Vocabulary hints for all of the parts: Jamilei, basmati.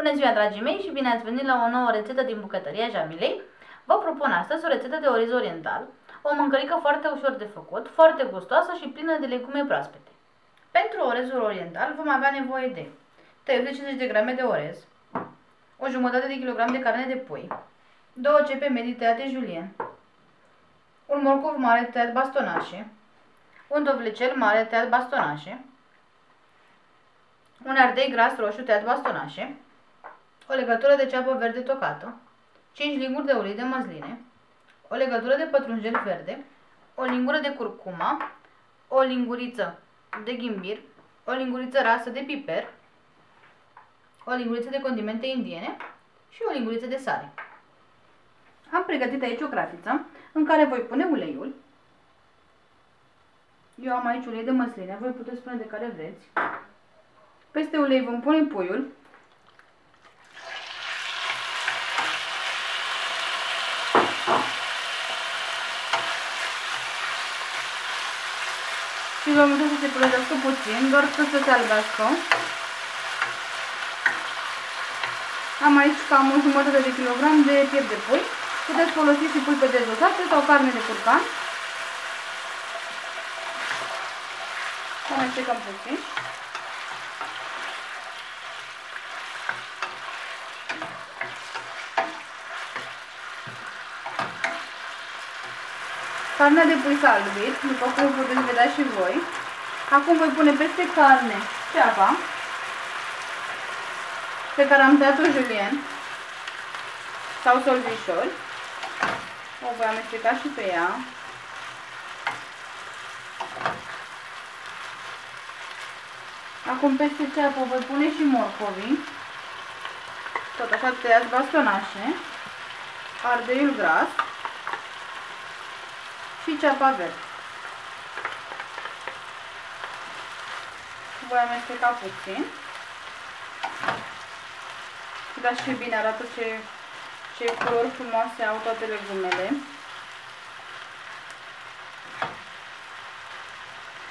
Bună ziua, dragii mei, și bine ați venit la o nouă rețetă din bucătăria Jamilei. Vă propun astăzi o rețetă de oriz oriental, o mâncărică foarte ușor de făcut, foarte gustoasă și plină de legume proaspete. Pentru orezul oriental vom avea nevoie de tăiuri de 50 de grame de orez, o jumătate de kilogram de carne de pui, 2 cepe medii tăiate julien, un morcov mare tăiat bastonașe, un dovlecel mare tăiat bastonașe, un ardei gras roșu tăiat bastonașe, o legătură de ceapă verde tocată, 5 linguri de ulei de măsline, o legătură de pătrunjel verde, o lingură de curcuma, o linguriță de ghimbir, o linguriță rasă de piper, o linguriță de condimente indiene și o linguriță de sare. Am pregătit aici o cratiță în care voi pune uleiul. Eu am aici ulei de măsline, voi puteți pune de care vreți. Peste ulei vom pune puiul. Și vom uita să se prăjească puțin, doar să se albească. Am aici cam o jumătate de kilogram de piept de pui. Puteți folosi și pulpe dezosate sau carne de curcan. Să amestecăm puțin. Carnea de pui s-a albit, după cum puteți vedea și voi. Acum voi pune peste carne ceapa pe care am tăiat-o julien sau solvișor. O voi amesteca și pe ea. Acum peste ceapă voi pune și morcovii, tot așa tăiați bastonașe, ardeiul gras și ceapa verde. Voi amesteca puțin. Uitați ce bine arată, ce culori frumoase au toate legumele.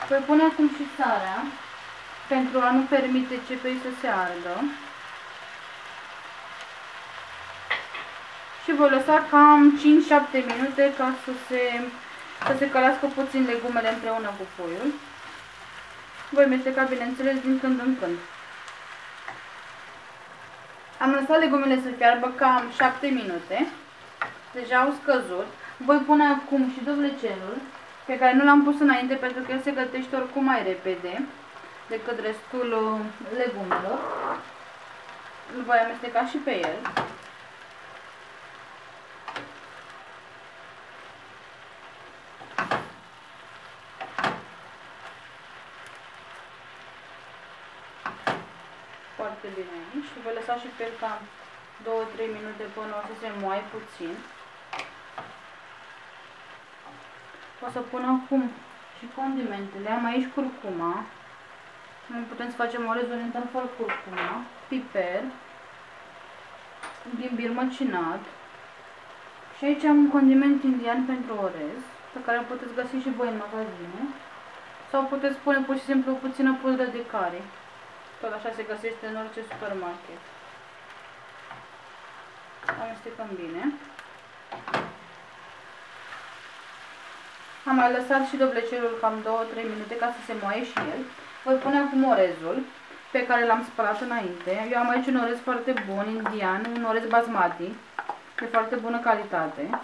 Voi pune acum și sarea, pentru a nu permite cepei să se ardă. Și voi lăsa cam 5-7 minute ca să se călească puțin legumele împreună cu puiul. Voi mesteca, bineînțeles, din când în când. Am lăsat legumele să fiarbă cam 7 minute. Deja au scăzut. Voi pune acum și dovlecelul, pe care nu l-am pus înainte pentru că el se gătește oricum mai repede decât restul legumelor. Îl voi amesteca și pe el. Foarte bine aici. Și voi lăsa și pe el cam 2-3 minute până o să se moaie puțin. O să pun acum și condimentele. Am aici curcuma. Noi putem să facem orez oriental fără curcuma. Piper. Ghimbir măcinat. Și aici am un condiment indian pentru orez, pe care îl puteți găsi și voi în magazine. Sau puteți pune pur și simplu o puțină pudră de curry. Tot așa se găsește în orice supermarket. Amestecăm bine. Am mai lăsat și dovlecelul cam 2-3 minute ca să se moaie și el. Voi pune acum orezul pe care l-am spălat înainte. Eu am aici un orez foarte bun, indian, un orez basmati, de foarte bună calitate,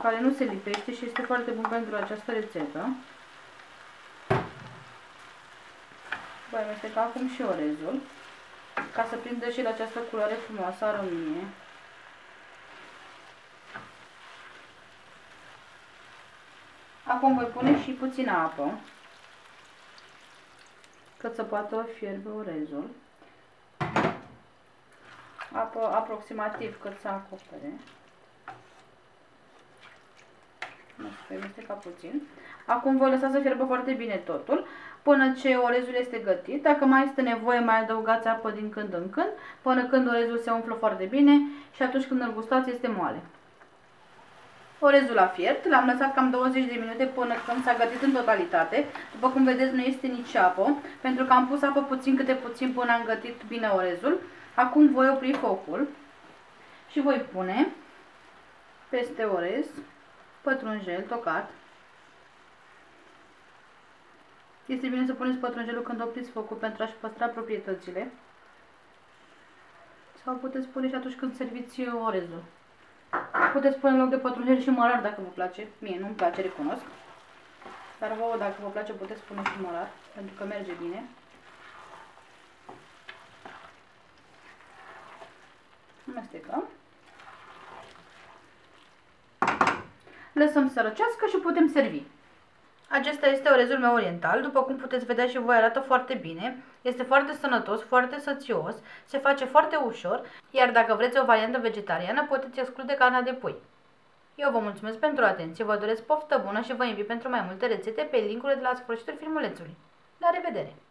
care nu se lipește și este foarte bun pentru această rețetă. Voi amesteca acum și orezul, ca să prindă și la această culoare frumoasă a rămâne. Acum voi pune și puțină apă, cât să poată fierbe orezul. Apă aproximativ cât să acopere. Voi amesteca puțin. Acum voi lăsa să fierbă foarte bine totul, până ce orezul este gătit. Dacă mai este nevoie, mai adăugați apă din când în când, până când orezul se umflă foarte bine și atunci când îl gustați este moale. orezul la fiert, l-am lăsat cam 20 de minute până când s-a gătit în totalitate. După cum vedeți, nu este nici apă, pentru că am pus apă puțin câte puțin până am gătit bine orezul. Acum voi opri focul și voi pune peste orez pătrunjel tocat. Este bine să puneți pătrunjelul când opriți focul pentru a-și păstra proprietățile. Sau puteți pune și atunci când serviți orezul. Puteți pune în loc de pătrunjel și mărar dacă vă place. Mie nu-mi place, recunosc. Dar vouă, dacă vă place, puteți pune și mărar, pentru că merge bine. Amestecăm. Lăsăm să răcească și putem servi. Acesta este orezul meu oriental, după cum puteți vedea și voi arată foarte bine, este foarte sănătos, foarte sățios, se face foarte ușor, iar dacă vreți o variantă vegetariană puteți exclude carnea de pui. Eu vă mulțumesc pentru atenție, vă doresc poftă bună și vă invit pentru mai multe rețete pe link-urile de la sfârșitul filmulețului. La revedere!